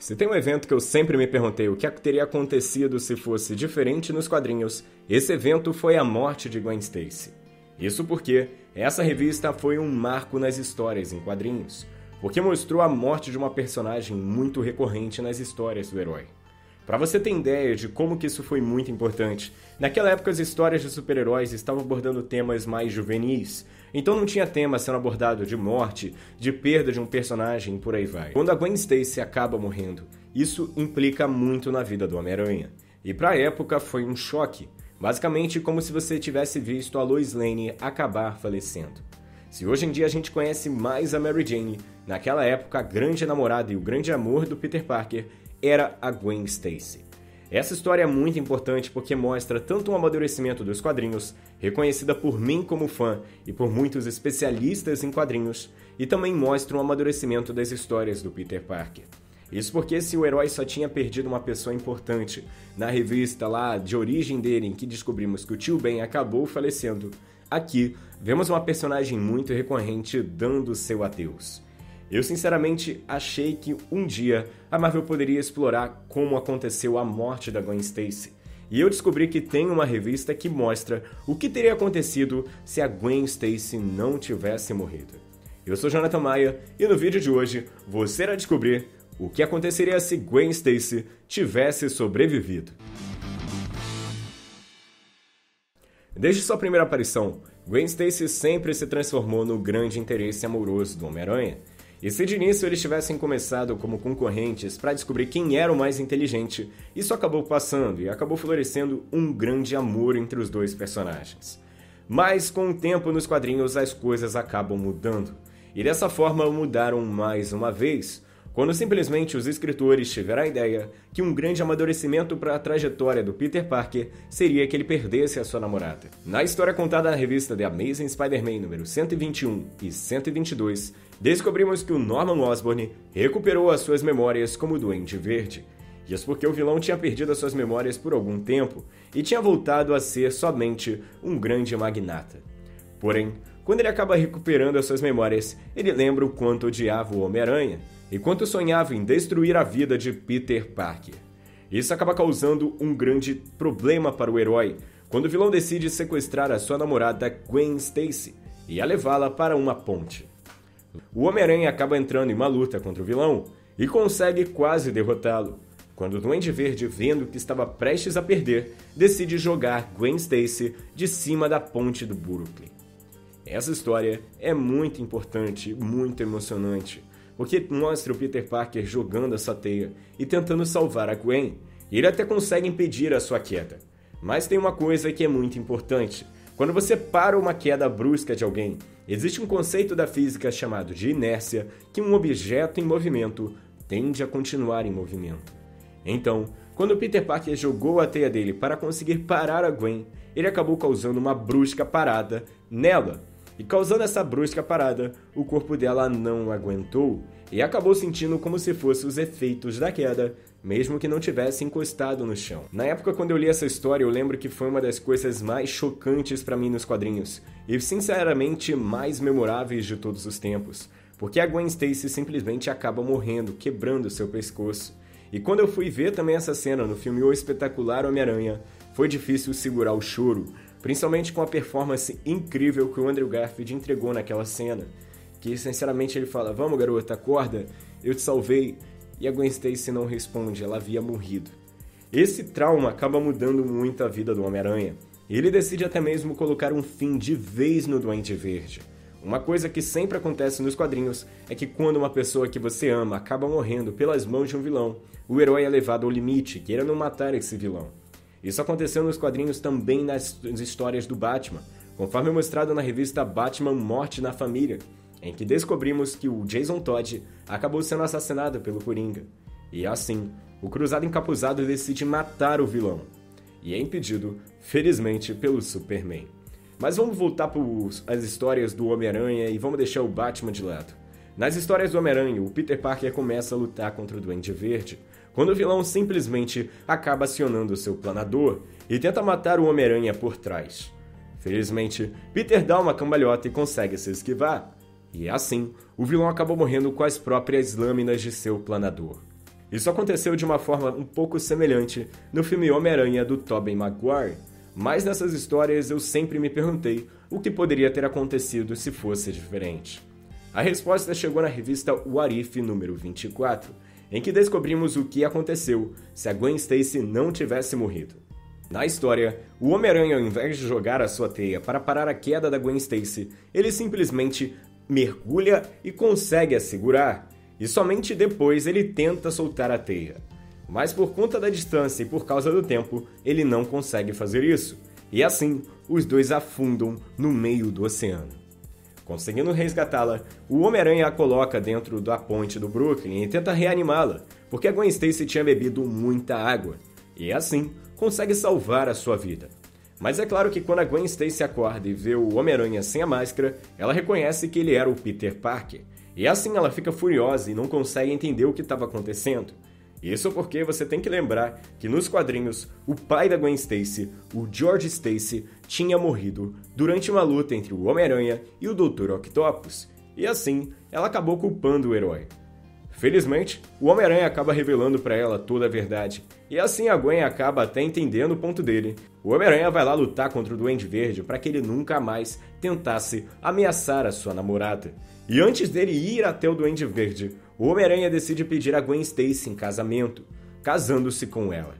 Se tem um evento que eu sempre me perguntei o que teria acontecido se fosse diferente nos quadrinhos, esse evento foi a morte de Gwen Stacy. Isso porque essa revista foi um marco nas histórias em quadrinhos, porque mostrou a morte de uma personagem muito recorrente nas histórias do herói. Para você ter ideia de como que isso foi muito importante, naquela época as histórias de super-heróis estavam abordando temas mais juvenis, então não tinha tema sendo abordado de morte, de perda de um personagem e por aí vai. Quando a Gwen Stacy acaba morrendo, isso implica muito na vida do Homem-Aranha. E para a época foi um choque, basicamente como se você tivesse visto a Lois Lane acabar falecendo. Se hoje em dia a gente conhece mais a Mary Jane, naquela época a grande namorada e o grande amor do Peter Parker era a Gwen Stacy. Essa história é muito importante porque mostra tanto um amadurecimento dos quadrinhos, reconhecida por mim como fã e por muitos especialistas em quadrinhos, e também mostra um amadurecimento das histórias do Peter Parker. Isso porque se o herói só tinha perdido uma pessoa importante na revista lá de origem dele, em que descobrimos que o tio Ben acabou falecendo, aqui vemos uma personagem muito recorrente dando seu adeus. Eu sinceramente achei que um dia a Marvel poderia explorar como aconteceu a morte da Gwen Stacy, e eu descobri que tem uma revista que mostra o que teria acontecido se a Gwen Stacy não tivesse morrido. Eu sou Jonathan Maia e no vídeo de hoje você irá descobrir o que aconteceria se Gwen Stacy tivesse sobrevivido. Desde sua primeira aparição, Gwen Stacy sempre se transformou no grande interesse amoroso do Homem-Aranha. E se de início eles tivessem começado como concorrentes para descobrir quem era o mais inteligente, isso acabou passando e acabou florescendo um grande amor entre os dois personagens. Mas com o tempo nos quadrinhos as coisas acabam mudando, e dessa forma mudaram mais uma vez, quando simplesmente os escritores tiveram a ideia que um grande amadurecimento para a trajetória do Peter Parker seria que ele perdesse a sua namorada. Na história contada na revista The Amazing Spider-Man número 121 e 122, descobrimos que o Norman Osborn recuperou as suas memórias como Duende Verde. Isso porque o vilão tinha perdido as suas memórias por algum tempo e tinha voltado a ser somente um grande magnata. Porém, quando ele acaba recuperando as suas memórias, ele lembra o quanto odiava o Homem-Aranha e quanto sonhava em destruir a vida de Peter Parker. Isso acaba causando um grande problema para o herói, quando o vilão decide sequestrar a sua namorada Gwen Stacy e a levá-la para uma ponte. O Homem-Aranha acaba entrando em uma luta contra o vilão e consegue quase derrotá-lo, quando o Duende Verde, vendo que estava prestes a perder, decide jogar Gwen Stacy de cima da ponte do Brooklyn. Essa história é muito importante, muito emocionante, porque mostra o Peter Parker jogando essa teia e tentando salvar a Gwen, e ele até consegue impedir a sua queda. Mas tem uma coisa que é muito importante: quando você para uma queda brusca de alguém, existe um conceito da física chamado de inércia, que um objeto em movimento tende a continuar em movimento. Então, quando Peter Parker jogou a teia dele para conseguir parar a Gwen, ele acabou causando uma brusca parada nela. E causando essa brusca parada, o corpo dela não aguentou e acabou sentindo como se fossem os efeitos da queda, mesmo que não tivesse encostado no chão. Na época quando eu li essa história, eu lembro que foi uma das coisas mais chocantes para mim nos quadrinhos e sinceramente mais memoráveis de todos os tempos, porque a Gwen Stacy simplesmente acaba morrendo, quebrando seu pescoço. E quando eu fui ver também essa cena no filme O Espetacular Homem-Aranha, foi difícil segurar o choro, principalmente com a performance incrível que o Andrew Garfield entregou naquela cena, que sinceramente ele fala: "Vamos, garota, acorda, eu te salvei", e a Gwen Stacy não responde, ela havia morrido. Esse trauma acaba mudando muito a vida do Homem-Aranha, e ele decide até mesmo colocar um fim de vez no Duende Verde. Uma coisa que sempre acontece nos quadrinhos é que quando uma pessoa que você ama acaba morrendo pelas mãos de um vilão, o herói é levado ao limite, querendo matar esse vilão. Isso aconteceu nos quadrinhos também nas histórias do Batman, conforme mostrado na revista Batman: Morte na Família, em que descobrimos que o Jason Todd acabou sendo assassinado pelo Coringa. E assim, o Cruzado Encapuzado decide matar o vilão, e é impedido, felizmente, pelo Superman. Mas vamos voltar para as histórias do Homem-Aranha e vamos deixar o Batman de lado. Nas histórias do Homem-Aranha, o Peter Parker começa a lutar contra o Duende Verde, quando o vilão simplesmente acaba acionando seu planador e tenta matar o Homem-Aranha por trás. Felizmente, Peter dá uma cambalhota e consegue se esquivar, e assim, o vilão acaba morrendo com as próprias lâminas de seu planador. Isso aconteceu de uma forma um pouco semelhante no filme Homem-Aranha do Tobey Maguire, mas nessas histórias eu sempre me perguntei o que poderia ter acontecido se fosse diferente. A resposta chegou na revista What If número 24, em que descobrimos o que aconteceu se a Gwen Stacy não tivesse morrido. Na história, o Homem-Aranha, ao invés de jogar a sua teia para parar a queda da Gwen Stacy, ele simplesmente mergulha e consegue a segurar, e somente depois ele tenta soltar a teia. Mas por conta da distância e por causa do tempo, ele não consegue fazer isso, e assim os dois afundam no meio do oceano. Conseguindo resgatá-la, o Homem-Aranha a coloca dentro da ponte do Brooklyn e tenta reanimá-la, porque a Gwen Stacy tinha bebido muita água, e assim consegue salvar a sua vida. Mas é claro que quando a Gwen Stacy acorda e vê o Homem-Aranha sem a máscara, ela reconhece que ele era o Peter Parker, e assim ela fica furiosa e não consegue entender o que estava acontecendo. Isso porque você tem que lembrar que nos quadrinhos, o pai da Gwen Stacy, o George Stacy, tinha morrido durante uma luta entre o Homem-Aranha e o Dr. Octopus, e assim ela acabou culpando o herói. Felizmente, o Homem-Aranha acaba revelando para ela toda a verdade, e assim a Gwen acaba até entendendo o ponto dele. O Homem-Aranha vai lá lutar contra o Duende Verde para que ele nunca mais tentasse ameaçar a sua namorada. E antes dele ir até o Duende Verde, o Homem-Aranha decide pedir a Gwen Stacy em casamento, casando-se com ela.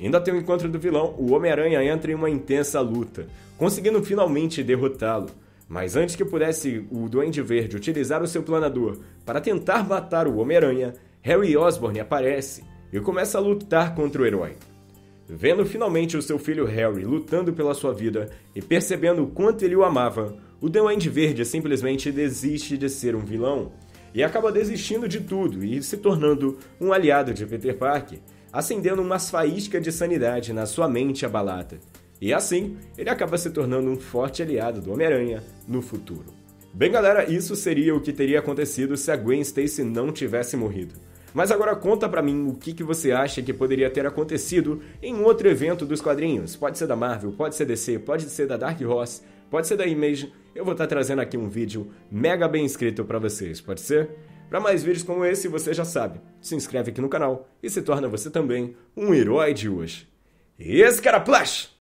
Indo até o encontro do vilão, o Homem-Aranha entra em uma intensa luta, conseguindo finalmente derrotá-lo. Mas antes que pudesse o Duende Verde utilizar o seu planador para tentar matar o Homem-Aranha, Harry Osborn aparece e começa a lutar contra o herói. Vendo finalmente o seu filho Harry lutando pela sua vida e percebendo o quanto ele o amava, o Duende Verde simplesmente desiste de ser um vilão e acaba desistindo de tudo e se tornando um aliado de Peter Parker, acendendo uma faísca de sanidade na sua mente abalada. E assim, ele acaba se tornando um forte aliado do Homem-Aranha no futuro. Bem galera, isso seria o que teria acontecido se a Gwen Stacy não tivesse morrido. Mas agora conta pra mim o que você acha que poderia ter acontecido em outro evento dos quadrinhos. Pode ser da Marvel, pode ser DC, pode ser da Dark Horse, pode ser da Image. Eu vou estar trazendo aqui um vídeo mega bem escrito pra vocês, pode ser? Pra mais vídeos como esse, você já sabe, se inscreve aqui no canal e se torna você também um herói de hoje. E esse cara, Plash!